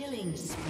Killing spree.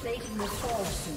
Plating will fall soon.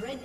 Red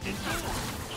Destroyed.